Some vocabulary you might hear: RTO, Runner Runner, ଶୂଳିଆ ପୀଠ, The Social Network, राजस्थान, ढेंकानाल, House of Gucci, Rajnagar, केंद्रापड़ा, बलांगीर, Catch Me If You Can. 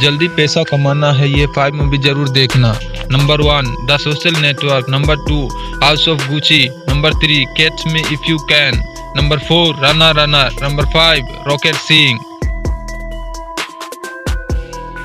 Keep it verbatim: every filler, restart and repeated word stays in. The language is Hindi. जल्दी पैसा कमाना है, ये फाइव मूवी जरूर देखना। Number one the social network, number two house of Gucci, number three catch me if you can, number four runner runner, number five rocket Singh.